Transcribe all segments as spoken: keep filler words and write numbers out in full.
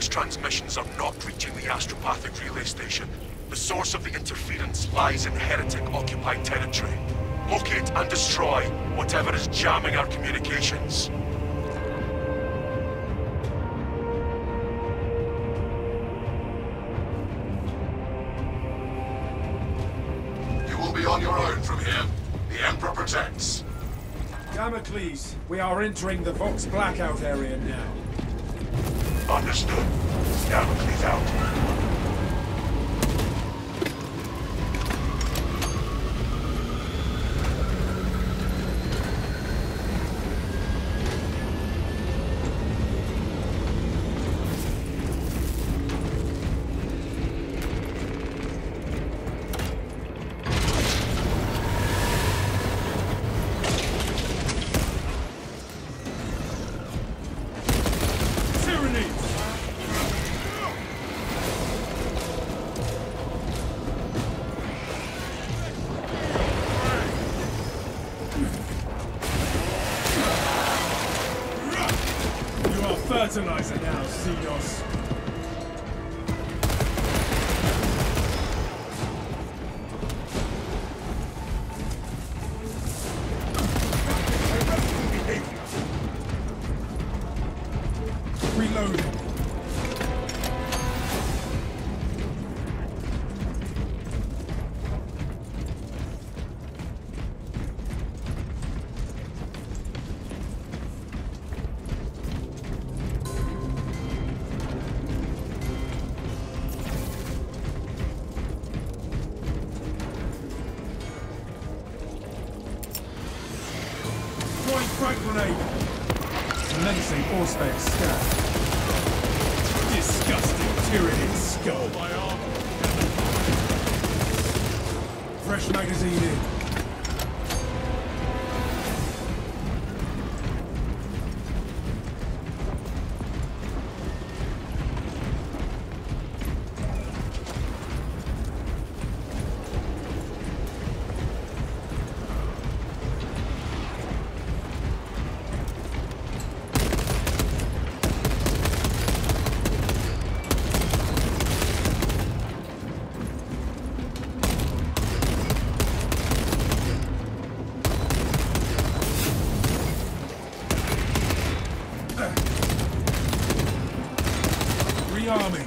Codex transmissions are not reaching the astropathic relay station. The source of the interference lies in heretic-occupied territory. Locate and destroy whatever is jamming our communications. You will be on your own from here. The Emperor protects. Damocles, we are entering the Vox Blackout area now. Understood. Damocles out. Fertilizer now, Xenos. Reloading. Grenade. Menacing Orspec scat. Disgusting Tyranid skull. My arm. Fresh magazine in. Army.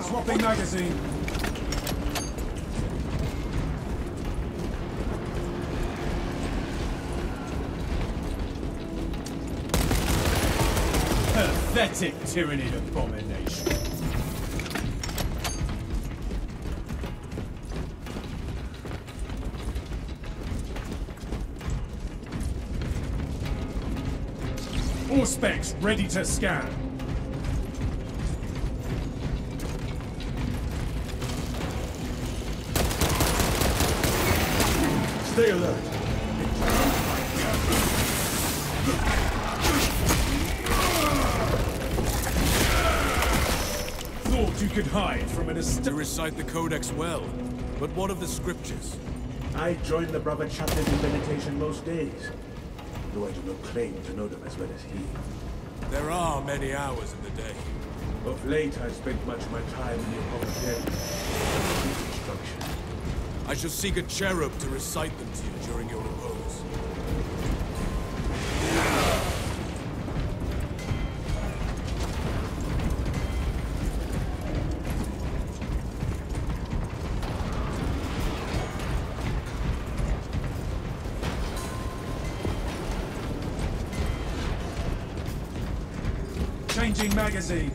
Swapping magazine. Pathetic Tyranid abomination. All specs ready to scan. Stay alert. Thought you could hide from an est- You recite the Codex well, but what of the scriptures? I join the Brother Chaplain in meditation most days. Though I do not claim to know them as well as he. There are many hours in the day. Of late, I spent much of my time in the apologetic. I shall seek a cherub to recite them to you during your repose. Changing magazine.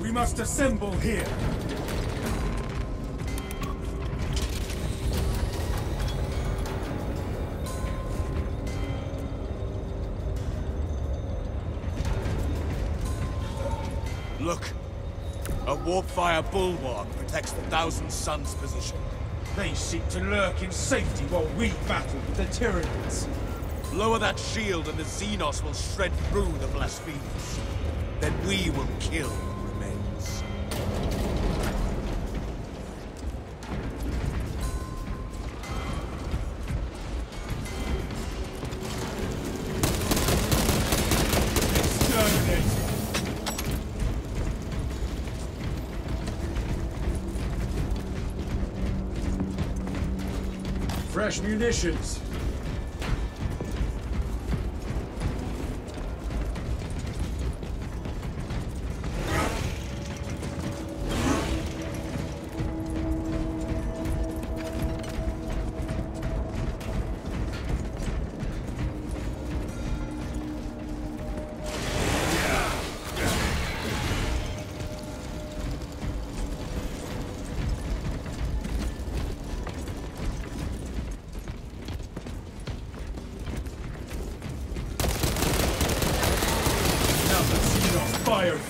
We must assemble here. Look. A warpfire bulwark protects the Thousand Suns position. They seek to lurk in safety while we battle with the Tyranids. Lower that shield and the Xenos will shred through the blasphemers. Then we will kill the remains. Exterminate! Fresh munitions!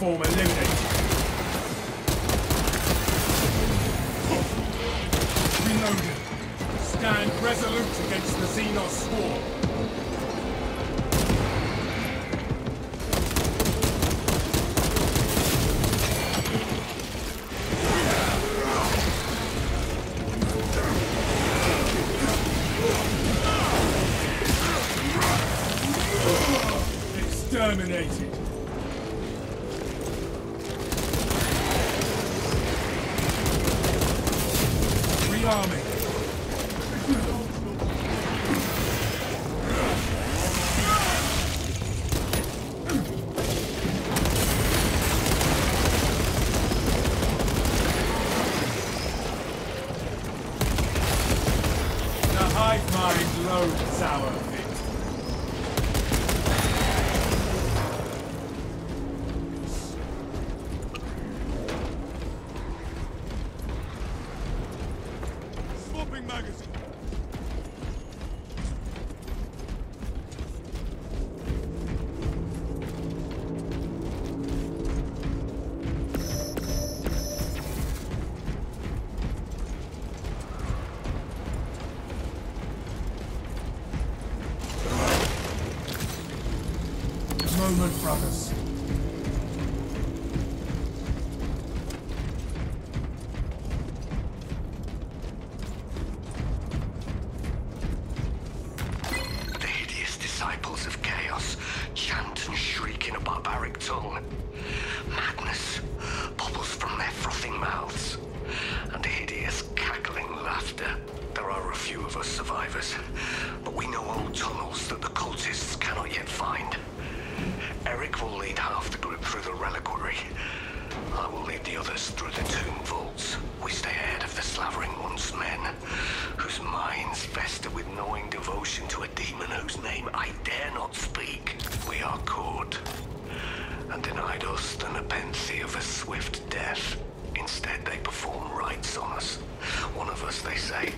Form eliminated. Reloaded. Stand resolute against the Xenos swarm. Exterminated. Army. The hive mind loads our magazine. Moment, brothers. Chant and shriek in a barbaric tongue. Madness bubbles from their frothing mouths, and hideous cackling laughter. There are a few of us survivors, but we know old tunnels that the cultists cannot yet find. Eric will lead half the group through the reliquary. I will lead the others through the tomb vaults. We stay ahead of the slavering one's men, whose minds fester with gnawing devotion to a demon whose name I dare not speak. We are caught, and denied us the nepenthe of a swift death. Instead, they perform rites on us. One of us, they say,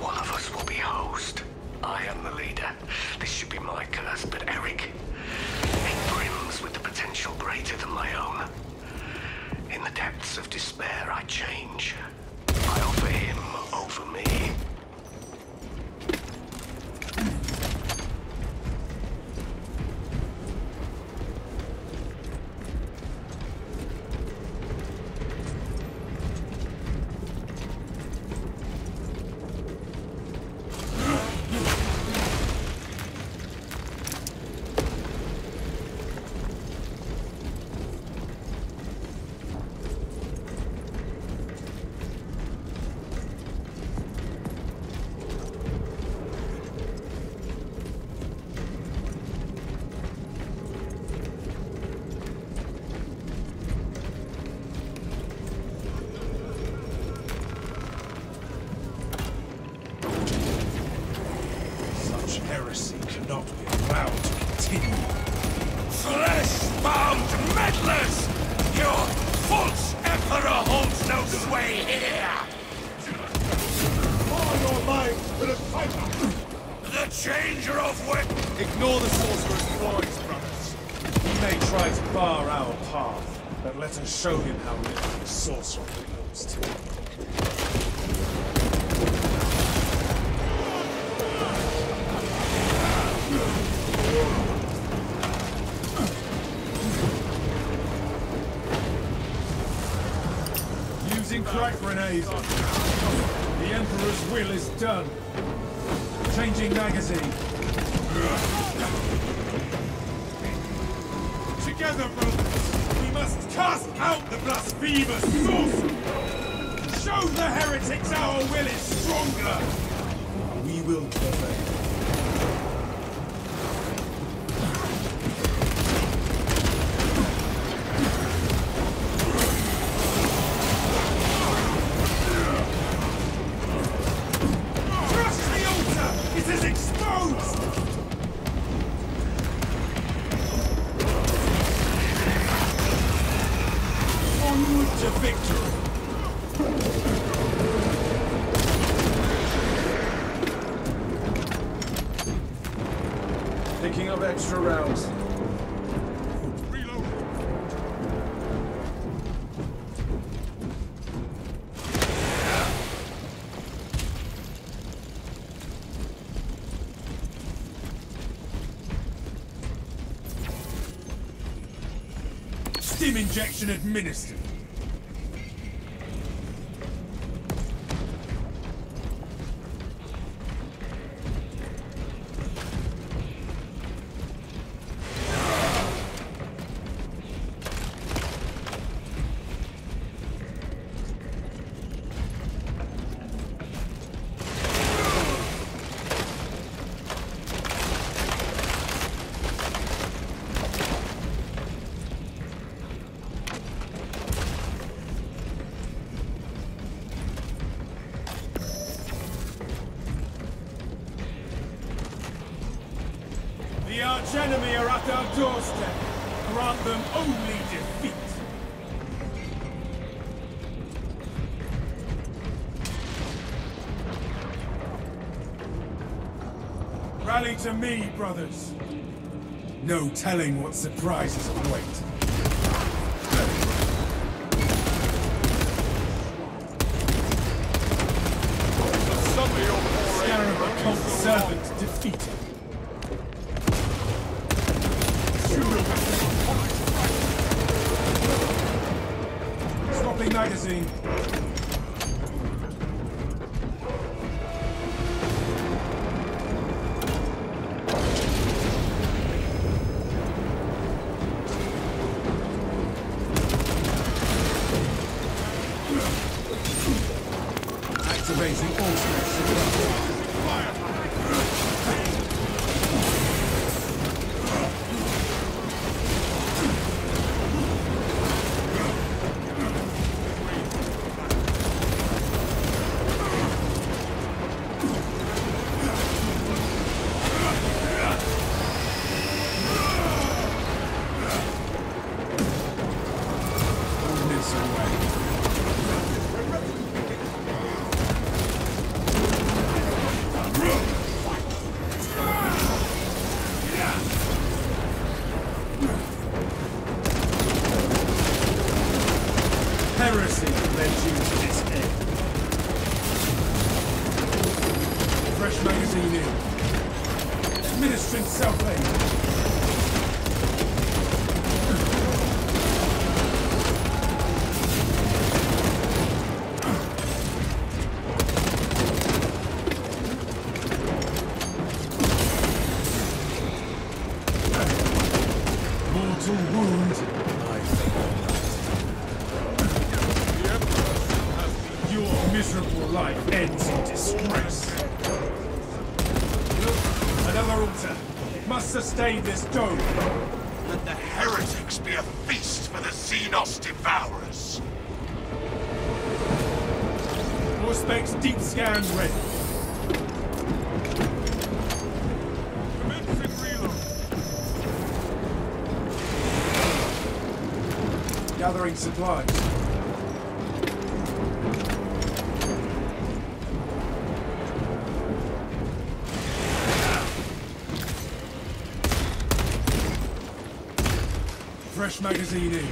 one of us will be host. I am the leader. This should be my curse, but Eric, it brims with the potential greater than my own. In the depths of despair, I change. I offer him over me. Heresy cannot be allowed to continue. Flesh-bound meddlers! Your false emperor holds no sway here! All your minds to the fight! The changer of wit! Ignore the sorcerer's ploys, brothers. He may try to bar our path, but let us show him how little the sorcerer belongs to. Throwing frag grenades. The Emperor's will is done. Changing magazine. Together, brothers, we must cast out the blasphemous source. Show the heretics our will is stronger. We will prevail. Extra rounds. Reload. Steam injection administered. Enemy are at our doorstep. Grant them only defeat. Rally to me, brothers. No telling what surprises await. Scarab occult servant defeated. Magazine. Activating ultimate supply. Heresy led you to this end. Fresh magazine in. Administering self-aid. Mortal wound. I think. Miserable life ends in disgrace. Another altar must sustain this dome. Let the heretics be a feast for the Xenos devourers. Orspec's deep scan ready. Commencing reload. Gathering supplies. Fresh magazine in.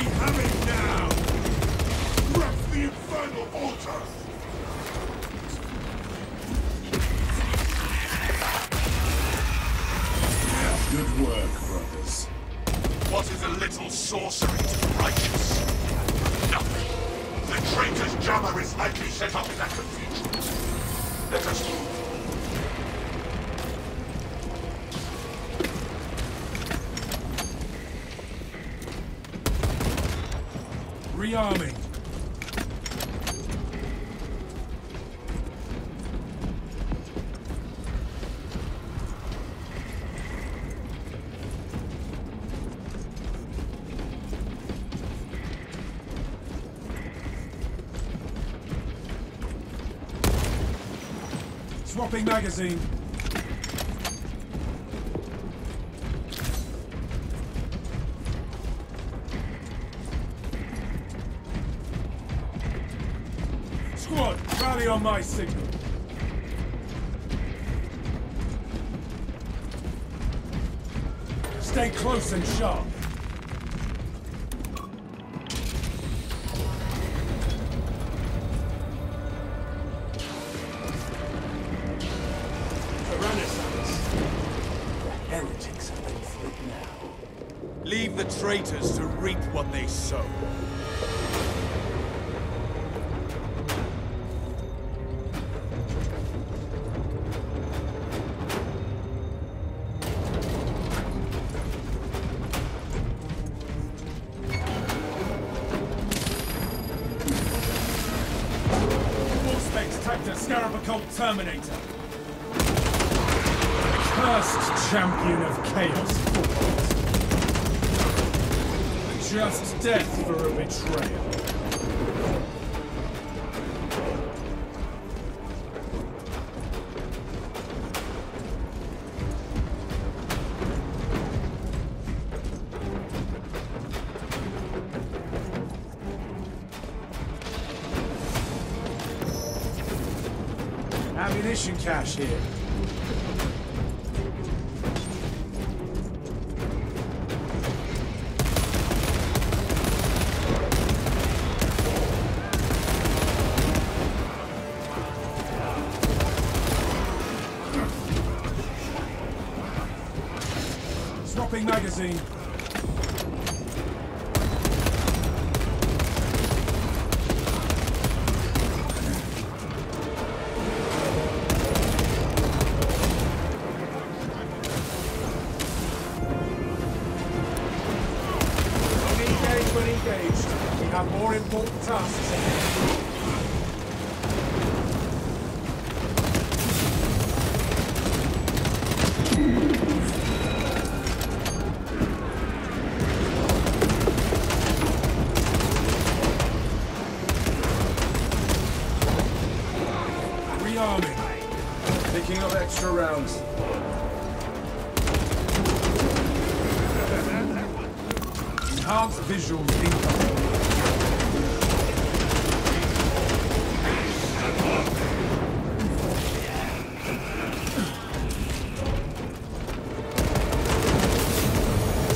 We have it now! Wrap the infernal altar! Good work, brothers. What is a little sorcery to the righteous? Nothing! The traitor's jammer is likely set up in that cathedral. Let us move. Rearming. Swapping magazine. Squad, rally on my signal. Stay close and sharp. Traitors to reap what they sow. Warspec's Tactor Scarab Occult Terminator. First champion of chaos. Just death for a betrayal. Ammunition cache here. Magazine. Engage when engaged. We have more important tasks ahead. Picking up extra rounds. Enhanced visual income.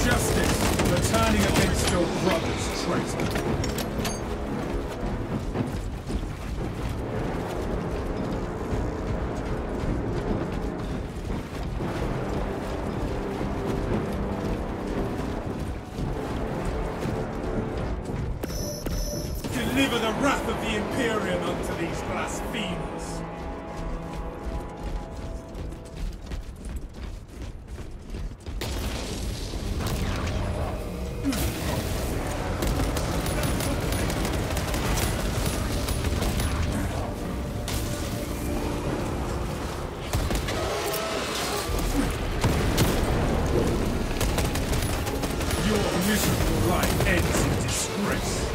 Justice returning against your brother's traitor. Deliver the wrath of the Imperium unto these blasphemers. Your miserable life ends in disgrace.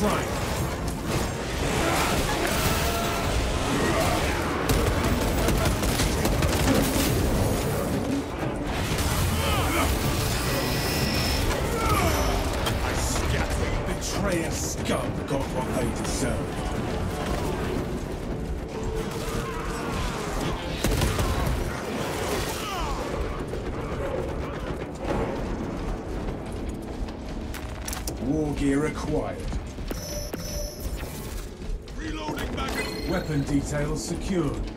Prime. Betrayer scum got what they deserved. War gear acquired. Reloading back. Weapon details secured.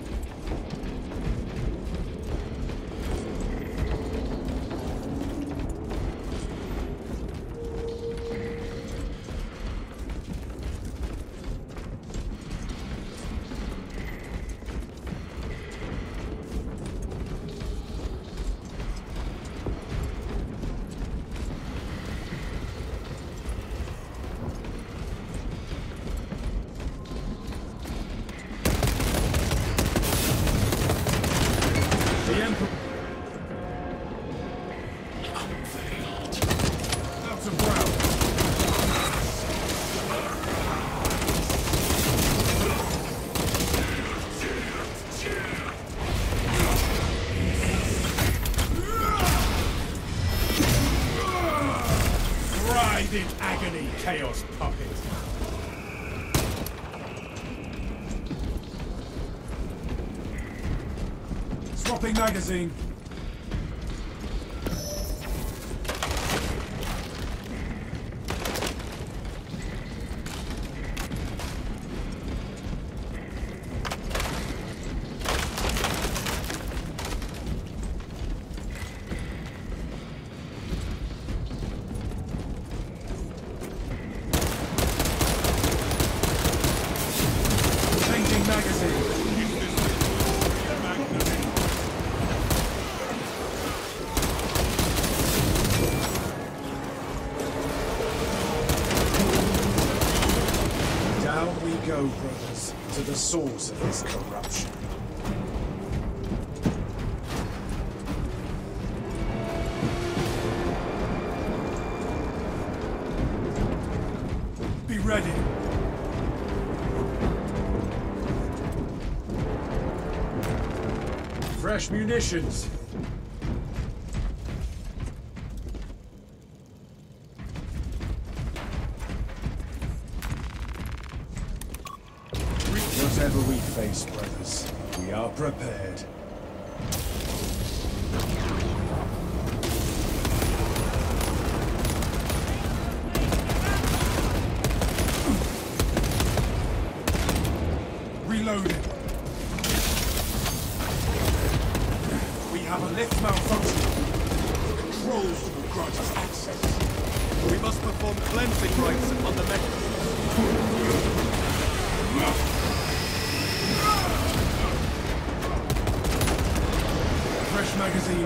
Chaos puppet. Swapping magazine. The source of this corruption. Be ready. Fresh munitions. Whatever we face, brothers, we are prepared. Reloaded. We have a lift malfunction. The controls will grant us access. We must perform cleansing rites on the mechanism. Fresh magazine in.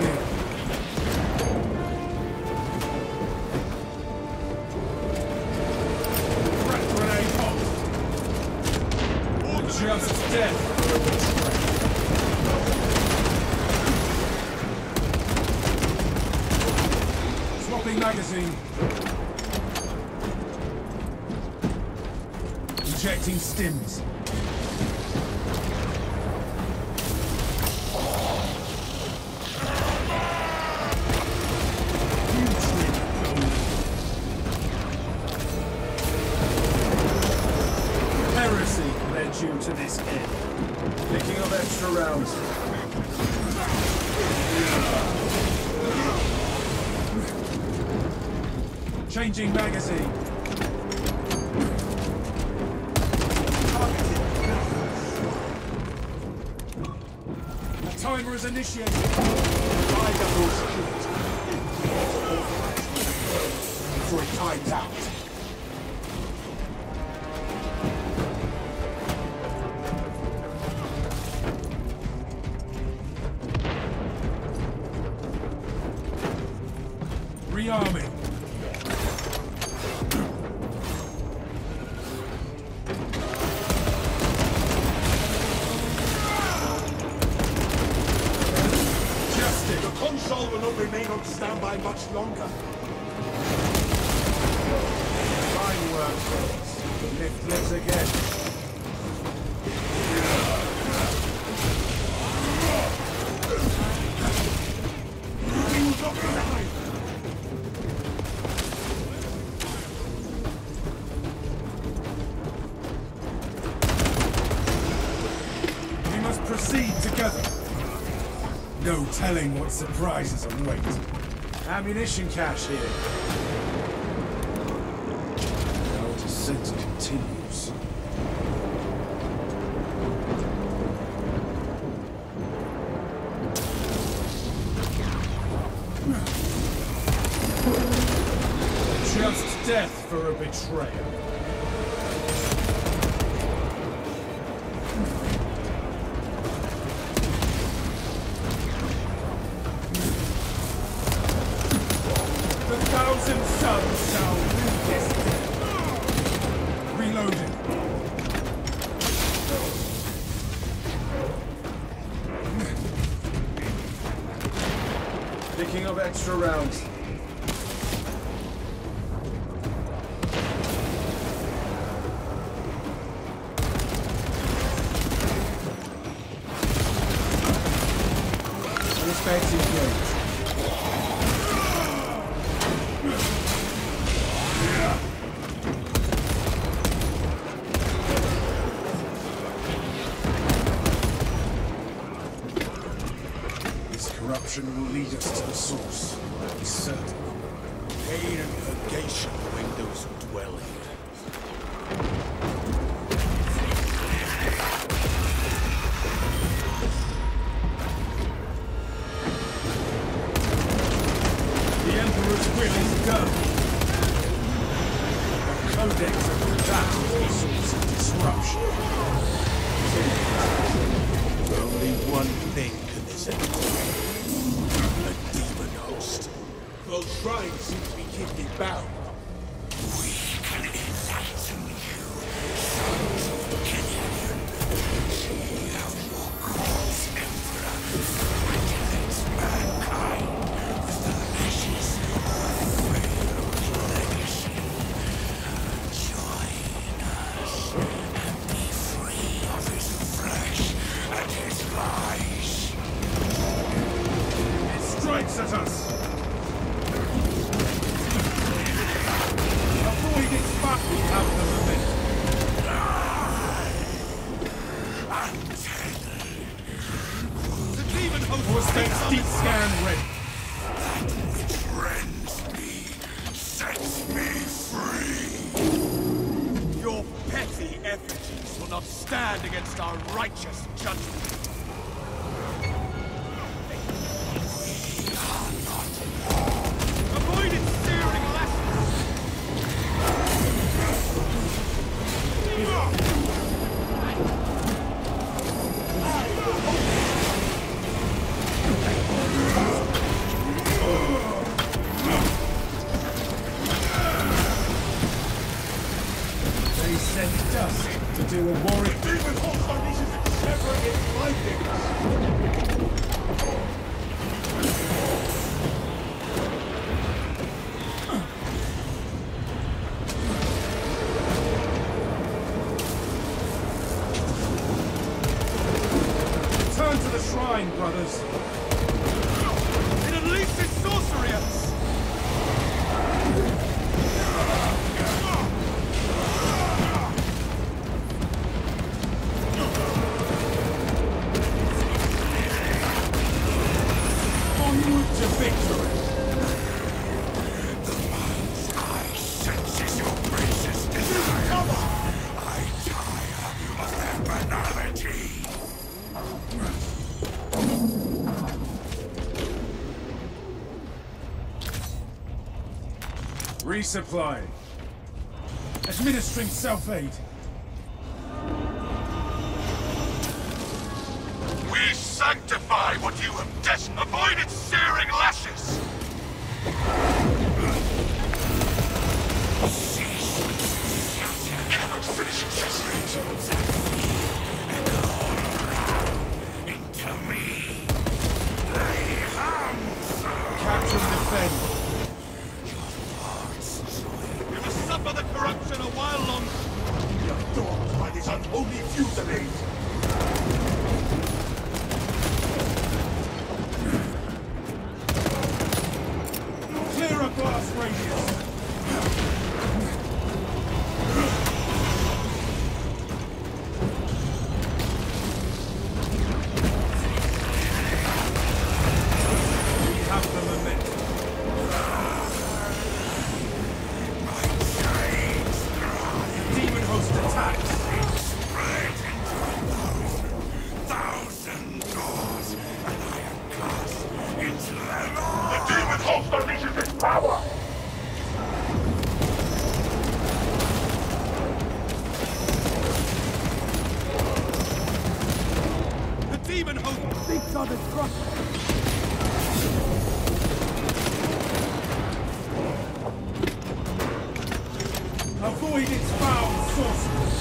Threat grenade off. Or just death for a betrayal. Swapping magazine. Injecting stims. Changing magazine. The timer is initiated. I double security. Before it times out. Longer. Fine work, folks. The lift lives again. We will not be behind. No telling what surprises await. Ammunition cache here. Our descent continues. Just death for a betrayal. Thousand Suns shall win this day. Reloaded. Picking up extra rounds. Respect is good. Will lead us to the source. Is certain. Pain and purgation await those who dwell here. The Emperor's will is done. The Codex of that is the source of disruption. Only one thing can this end. Those shrines seem to be keeping bound. We can enlighten you, sons of the Kenyan. See how your cause, Emperor, regulates mankind with the ashes of a failed legacy. Join us and be free of his flesh and his lies. It strikes at us! We have the momentum. Ah, the demon host was takes deep scan ready. That which rends me sets me free. Your petty effigies will not stand against our righteous judgment. They were warring. Demon Hall Foundation's endeavoring its findings. Return to the shrine, brothers. It unleashes sorcery! Resupply. Administering self-aid. We sanctify what you have just avoided searing lashes! Cease with cannot finish and all around into me. Lay hands! Captain defend. For the corruption a while longer. We are dogged by this unholy fusillade. Clear a blast radius. saw the thrust. Avoid its foul sources!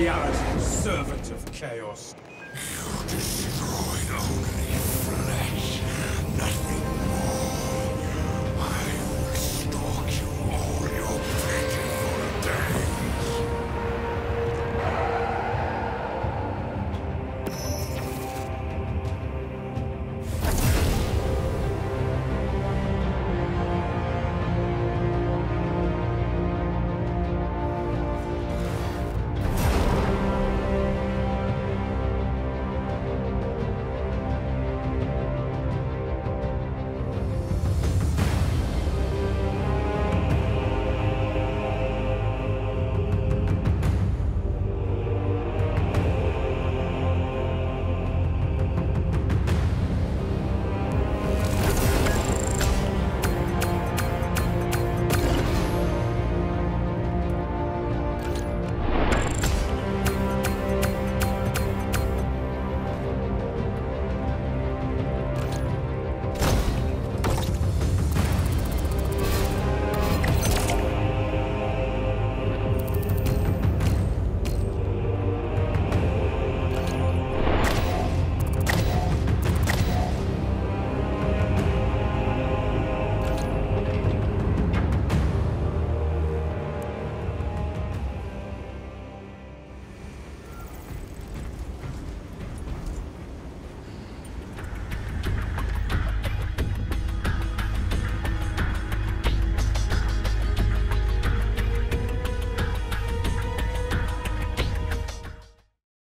Reality, servant of chaos.